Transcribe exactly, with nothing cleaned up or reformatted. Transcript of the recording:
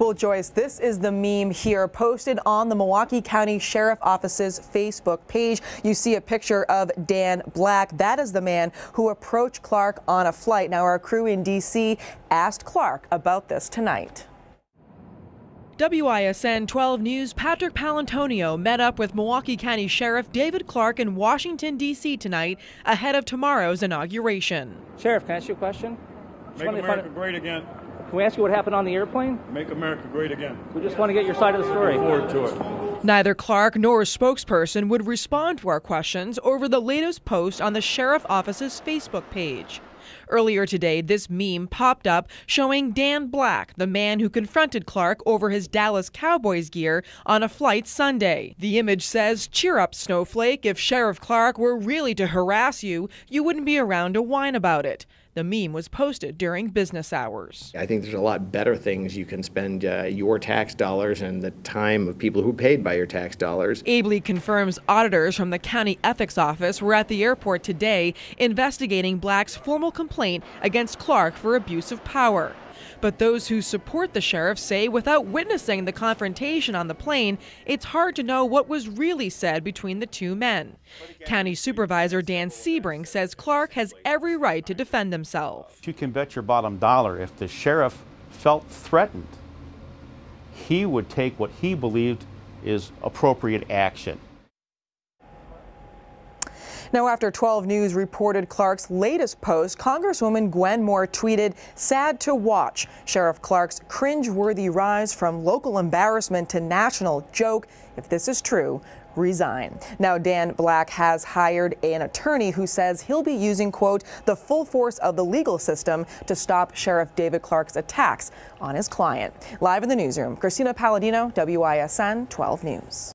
Well, Joyce, this is the meme here posted on the Milwaukee County Sheriff Office's Facebook page. You see a picture of Dan Black. That is the man who approached Clarke on a flight. Now, our crew in D C asked Clarke about this tonight. W I S N twelve News' Patrick Palantonio met up with Milwaukee County Sheriff David Clarke in Washington, D C tonight ahead of tomorrow's inauguration. Sheriff, can I ask you a question? Make America great again. Can we ask you what happened on the airplane? Make America great again. We just want to get your side of the story. Look forward to it. Neither Clarke nor a spokesperson would respond to our questions over the latest post on the Sheriff Office's Facebook page. Earlier today, this meme popped up showing Dan Black, the man who confronted Clarke over his Dallas Cowboys gear on a flight Sunday. The image says, "Cheer up, snowflake. If Sheriff Clarke were really to harass you, you wouldn't be around to whine about it." The meme was posted during business hours. I think there's a lot better things you can spend uh, your tax dollars and the time of people who paid by your tax dollars. Ably confirms auditors from the county ethics office were at the airport today investigating Black's formal complaint against Clarke for abuse of power. But those who support the sheriff say without witnessing the confrontation on the plane, it's hard to know what was really said between the two men. County Supervisor Dan Sebring says Clarke has every right to defend himself. You can bet your bottom dollar if the sheriff felt threatened, he would take what he believed is appropriate action. Now, after twelve News reported Clarke's latest post, Congresswoman Gwen Moore tweeted, "Sad to watch Sheriff Clarke's cringe-worthy rise from local embarrassment to national joke. If this is true, resign." Now, Dan Black has hired an attorney who says he'll be using, quote, the full force of the legal system to stop Sheriff David Clarke's attacks on his client. Live in the newsroom, Christina Palladino, W I S N twelve News.